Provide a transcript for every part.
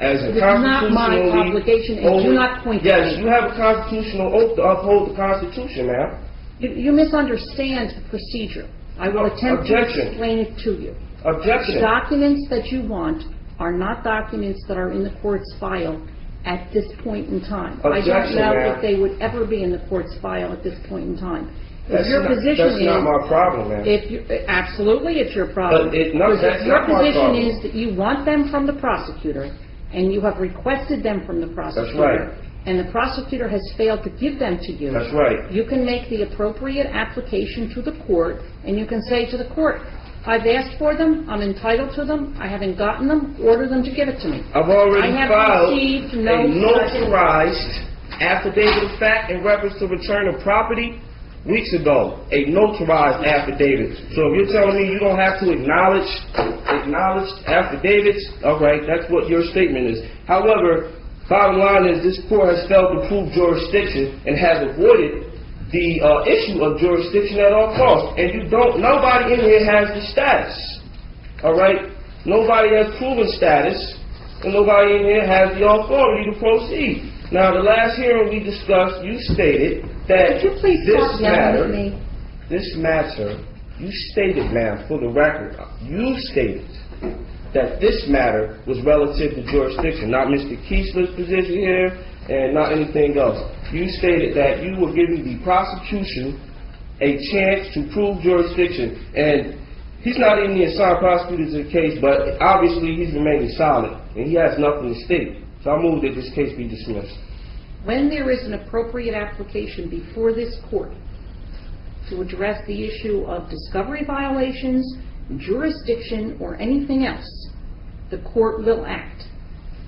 as a constitutional obligation, and do not point to me. Yes, you have a constitutional oath to uphold the Constitution, ma'am. You misunderstand the procedure. I will attempt to explain it to you. Objection. The documents that you want are not documents that are in the court's file at this point in time. Objection, I don't know if they would ever be in the court's file at this point in time. If your position is, that's not my problem, ma'am. Absolutely, it's your problem. Your position is that you want them from the prosecutor, and you have requested them from the prosecutor. That's right. And the prosecutor has failed to give them to you. That's right. You can make the appropriate application to the court, and you can say to the court, I've asked for them, I'm entitled to them, I haven't gotten them, order them to give it to me. I've already filed a notarized affidavit of fact in reference to return of property weeks ago, a notarized affidavit. So if you're telling me you don't have to acknowledge affidavits, all right, that's what your statement is. However, bottom line is this court has failed to prove jurisdiction and has avoided the issue of jurisdiction at all costs. And you don't, nobody in here has the status, all right? Nobody has proven status, and nobody in here has the authority to proceed. Now, the last hearing we discussed, you stated that you stated, ma'am, for the record, you stated that this matter was relative to jurisdiction, not Mr. Kiesler's position here and not anything else. You stated that you were giving the prosecution a chance to prove jurisdiction, and he's not even the assigned prosecutor to the case, but obviously he's remaining silent and he has nothing to state. So I move that this case be dismissed. When there is an appropriate application before this court to address the issue of discovery violations, jurisdiction, or anything else, the court will act.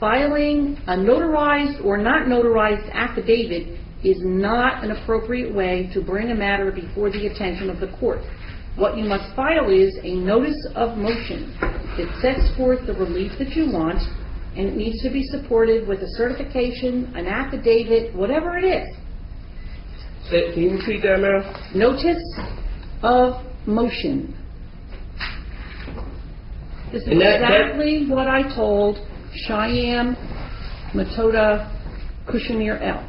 Filing a notarized or not notarized affidavit is not an appropriate way to bring a matter before the attention of the court. What you must file is a notice of motion that sets forth the relief that you want, and it needs to be supported with a certification, an affidavit, whatever it is. Can you repeat that, ma'am? Notice of motion. This is exactly what I told Cheyenne Matoda Kushner L.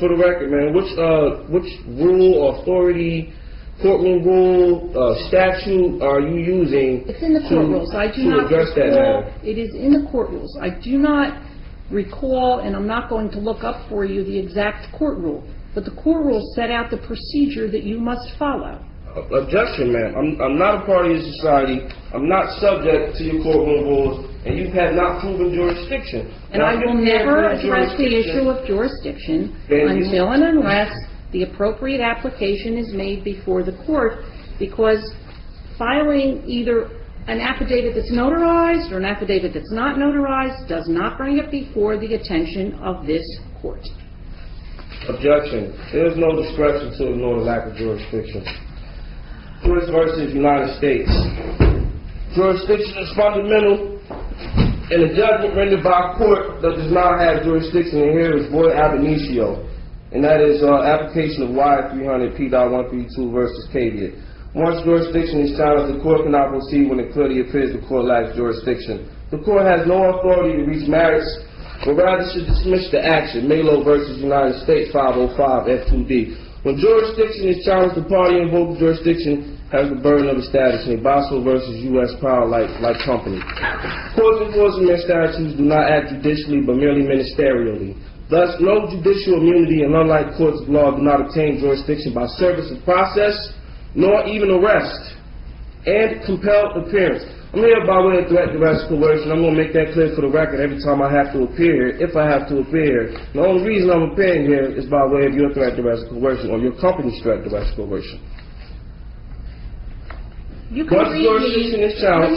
For the record, man, which rule, authority, courtroom rule, statute are you using? It's in the court rules. I do not address that now. It is in the court rules. I do not recall, and I'm not going to look up for you the exact court rule, but the court rules set out the procedure that you must follow. Objection, ma'am. I'm not a part of your society. I'm not subject to your courtroom rules, and you have not proven jurisdiction. And I will never address the issue of jurisdiction until and unless the appropriate application is made before the court, because filing either an affidavit that's notarized or an affidavit that's not notarized does not bring it before the attention of this court. Objection. There is no discretion to ignore the lack of jurisdiction. George versus United States. Jurisdiction is fundamental, and a judgment rendered by a court that does not have jurisdiction in here is void ab initio, and that is application of Y300P.132 versus Caveat. Once jurisdiction is challenged, the court cannot proceed when it clearly appears the court lacks jurisdiction. The court has no authority to reach merits, but rather should dismiss the action. Melo versus United States, 505 F2D. When jurisdiction is challenged, the party invoking jurisdiction has the burden of establishing. Basel versus U.S. Power Light Company. Courts enforcing their statutes do not act judicially but merely ministerially. Thus, no judicial immunity, and unlike courts of law, do not obtain jurisdiction by service of process, nor even arrest and compelled appearance. I'm here by way of threat, duress, coercion. I'm going to make that clear for the record every time I have to appear, if I have to appear. The only reason I'm appearing here is by way of your threat, duress, coercion, or your company's threat, duress, coercion. You can let me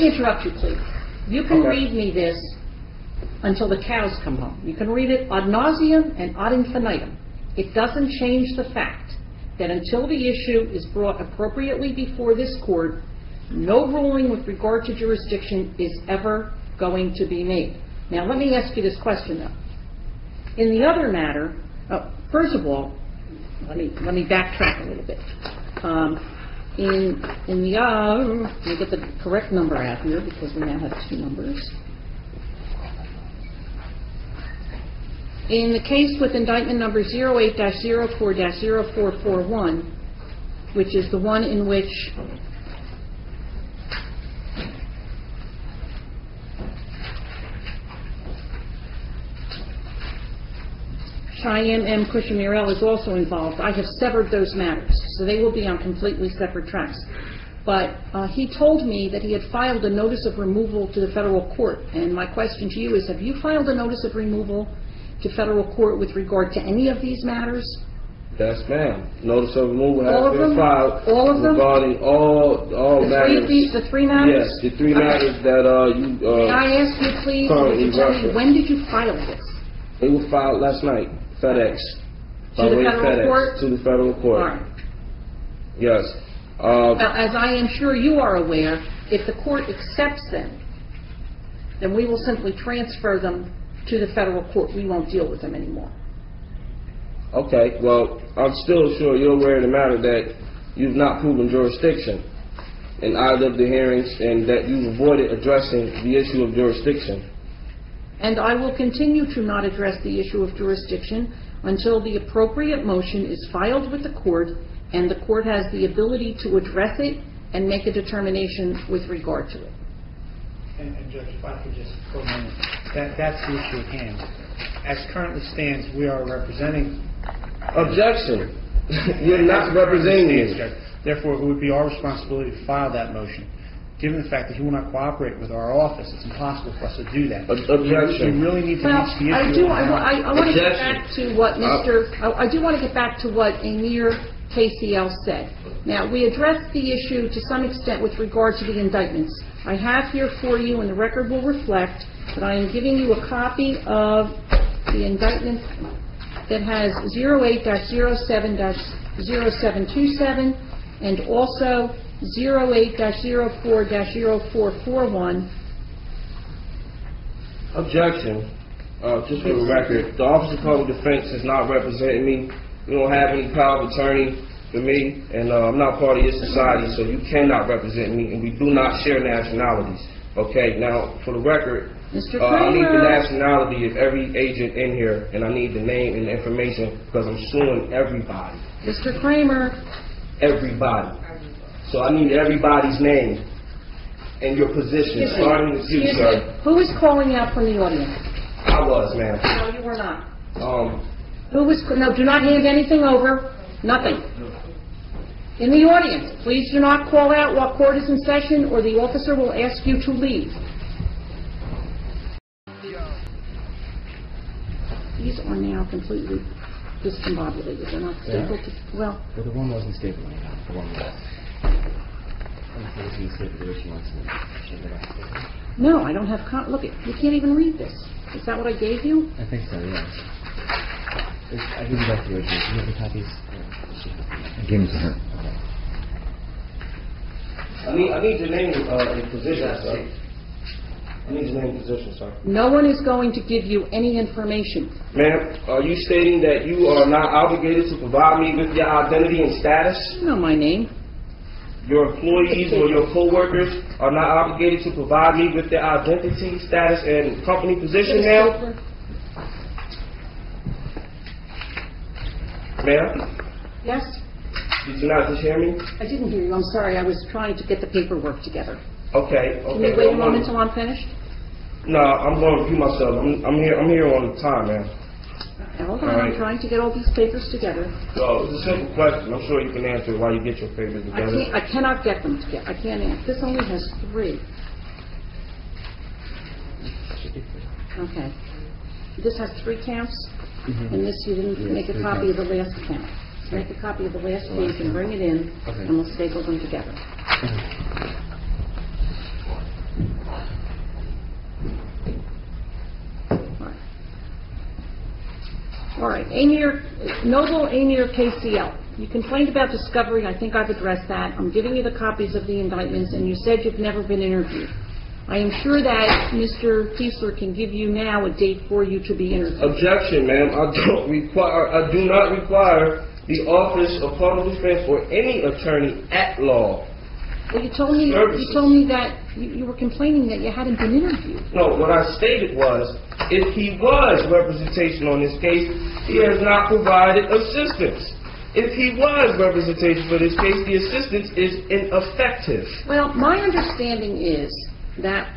interrupt you, please. You can read me this until the cows come home. You can read it ad nauseum and ad infinitum. It doesn't change the fact that until the issue is brought appropriately before this court, no ruling with regard to jurisdiction is ever going to be made. Now, let me ask you this question, though. In the other matter, first of all, let me backtrack a little bit. Let me get the correct number out here because we now have two numbers. In the case with indictment number 08-04-0441, which is the one in which Chaim M. Cushimirel is also involved, I have severed those matters, so they will be on completely separate tracks. But he told me that he had filed a notice of removal to the federal court, and my question to you is, have you filed a notice of removal to federal court with regard to any of these matters? Yes, ma'am. Notice of removal has been filed regarding all matters. The three matters? Yes, the three matters that you... May I ask you, please, when did you file this? It was filed last night, FedEx. To the federal court? To the federal court. All right. Yes. As I am sure you are aware, if the court accepts them, then we will simply transfer them to the federal court. We won't deal with them anymore. Okay, well, I'm still sure you're aware of the matter that you've not proven jurisdiction in either of the hearings and that you've avoided addressing the issue of jurisdiction. And I will continue to not address the issue of jurisdiction until the appropriate motion is filed with the court and the court has the ability to address it and make a determination with regard to it. And Judge, if I could just for a moment, that's the issue at hand. As currently stands, we are representing... Objection! You're not representing me. Therefore, it would be our responsibility to file that motion. Given the fact that he will not cooperate with our office, it's impossible for us to do that. Objection. We really need to reach the issue. I want to get back to what I do want to get back to what Amir KCL said. Now, we addressed the issue to some extent with regard to the indictments. I have here for you, and the record will reflect that I am giving you a copy of the indictment that has 08-07-0727 and also 08-04-0441. Objection. Just for the record, the Office of Public Defense is not representing me. You don't have any power of attorney for me, and I'm not part of your society, so you cannot represent me, and we do not share nationalities. Okay, now, for the record, Mr. Kramer, I need the nationality of every agent in here, and I need the name and the information, because I'm suing everybody. Mr. Kramer. Everybody. So I need everybody's name and your position, starting with you, sir. Who was calling out from the audience? I was, ma'am. No, you were not. Who was? No, do not hand anything over. Nothing. In the audience, please do not call out while court is in session, or the officer will ask you to leave. These are now completely discombobulated. They're not stable. Yeah. Well, the one wasn't stable. The one was. No, I don't have... Look, you can't even read this. Is that what I gave you? I think so, yes. I didn't like the original. Do you have the copies? I gave them to her. Okay. I need your name and position, sir. I need your name and position, sir. No one is going to give you any information. Ma'am, are you stating that you are not obligated to provide me with your identity and status? You know my name. Your employees or your co-workers are not obligated to provide me with their identity, status, and company position, ma'am? Ma'am? Yes? Did you not just hear me? I didn't hear you. I'm sorry. I was trying to get the paperwork together. Okay. Can you wait a moment until I'm finished? No, I'm going to review myself. I'm here on time, ma'am. Hold on, I'm trying to get all these papers together. Well, it's a simple question. I'm sure you can answer while you get your papers together. I cannot get them together. I can't answer. This only has three. Okay. This has three counts, and this you didn't make a copy of the last count. Make a copy of the last page and bring it in, and we'll staple them together. All right, Noble Amir KCL. You complained about discovery. I think I've addressed that. I'm giving you the copies of the indictments, and you said you've never been interviewed. I am sure that Mr. Kiesler can give you now a date for you to be interviewed. Objection, ma'am. I do not require the Office of Public Defense or any attorney at law. Well, you told me that you were complaining that you hadn't been interviewed. No, what I stated was If he was representation on this case, he has not provided assistance. If he was representation for this case, the assistance is ineffective. Well, my understanding is that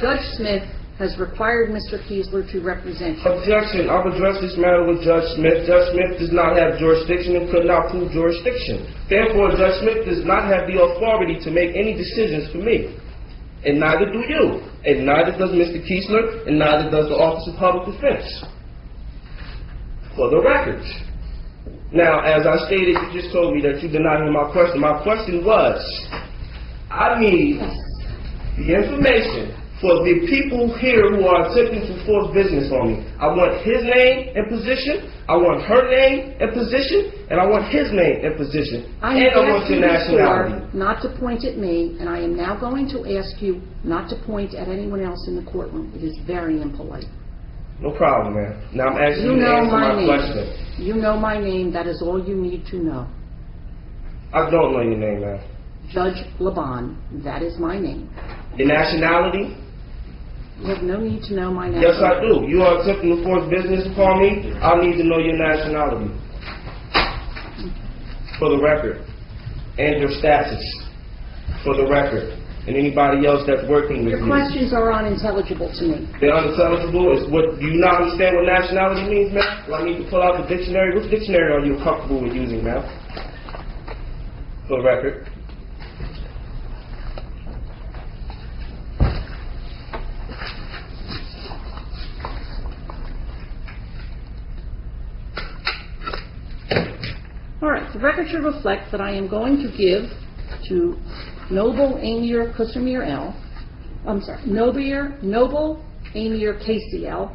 Judge Smith has required Mr. Kiesler to represent him. Objection. I've addressed this matter with Judge Smith. Judge Smith does not have jurisdiction and could not prove jurisdiction. Therefore, Judge Smith does not have the authority to make any decisions for me. And neither do you. And neither does Mr. Kiesler. And neither does the Office of Public Defense. For the record. Now, as I stated, you just told me that you denied me my question. My question was, I need the information for the people here who are attempting to force business on me. I want his name and position, I want her name and position, and I want his name and position. And I want your nationality. Not to point at me, and I am now going to ask you not to point at anyone else in the courtroom. It is very impolite. No problem, ma'am. Now I'm asking you to answer my question. You know my name. That is all you need to know. I don't know your name, ma'am. Judge Laban. That is my name. Your nationality? You have no need to know my nationality. Yes, I do. You are attempting to force business upon me. I need to know your nationality. For the record. And your status. For the record. And anybody else that's working with you. Your questions are unintelligible to me. They're unintelligible? Do you not understand what nationality means, ma'am? Do I need to pull out the dictionary? Which dictionary are you comfortable with using, ma'am? For the record. All right, the record should reflect that I am going to give to Noble Amir Kusumir L. I'm sorry, Noble Amir KCL,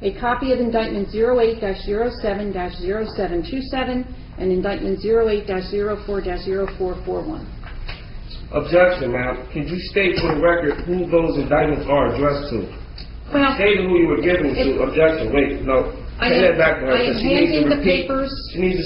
a copy of Indictment 08-07-0727 and Indictment 08-04-0441. Objection, ma'am. Can you state for the record who those indictments are addressed to? Well, state who you were giving to. Objection. Wait, no. She needs to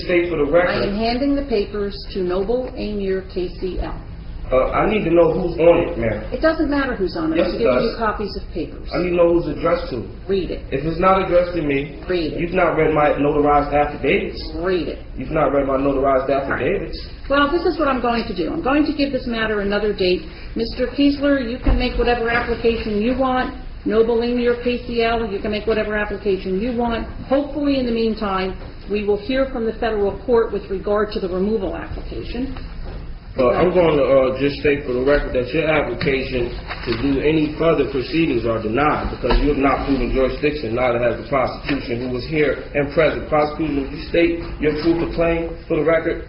state for the record. I am handing the papers to Noble Amir KCL. I need to know who's on it, ma'am. It doesn't matter who's on it. Yes, I'm giving you copies of papers. I need to know who's addressed to. Read it. If it's not addressed to me, read it. You've not read my notarized affidavits. Read it. You've not read my notarized affidavits. Right. Well, this is what I'm going to do. I'm going to give this matter another date. Mr. Kiesler, you can make whatever application you want. Noble Amir KCL, you can make whatever application you want. Hopefully, in the meantime, we will hear from the federal court with regard to the removal application. I'm going to just state for the record that your application to do any further proceedings are denied because you have not proven jurisdiction, neither has the prosecution who was here and present. Prosecutor, would you state your proof of claim for the record?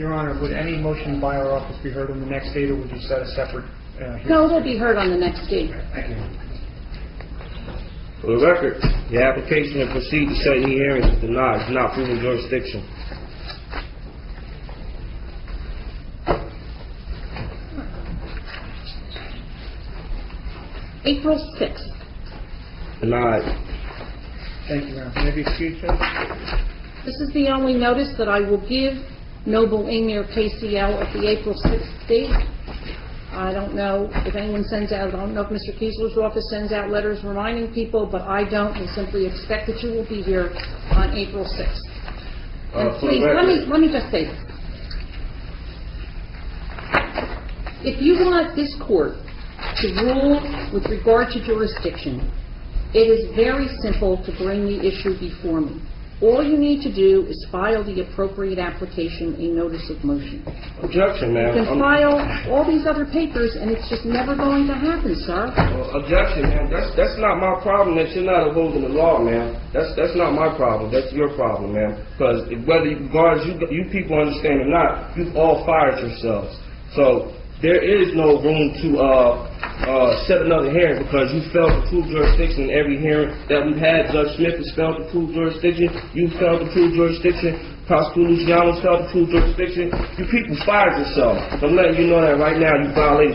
Your Honor, would any motion by our office be heard on the next date, or would you set a separate hearing? No, it will be heard on the next date. Thank you. For the record, the application to proceed to set any hearings is denied. It's not proven jurisdiction. April 6th. Denied. Thank you, ma'am. May I be excused, sir? This is the only notice that I will give Noble Amir KCL at the April 6th date. I don't know if anyone sends out, I don't know if Mr. Kiesler's office sends out letters reminding people, but I don't, and simply expect that you will be here on April 6th. And please, let me just say this. If you want this court to rule with regard to jurisdiction, it is very simple to bring the issue before me. All you need to do is file the appropriate application, a notice of motion. Objection, ma'am. You can file all these other papers, and it's just never going to happen, sir. Objection, ma'am. That's not my problem that you're not upholding the law, ma'am. That's not my problem. That's your problem, ma'am. Because whether it regards you people understand or not, you've all fired yourselves. So there is no room to set another hearing because you failed to prove jurisdiction in every hearing that we've had. Judge Smith has failed to prove jurisdiction. You failed to prove jurisdiction. Prosecutor Luciano failed to prove jurisdiction. You people fired yourself. I'm letting you know that right now. You violated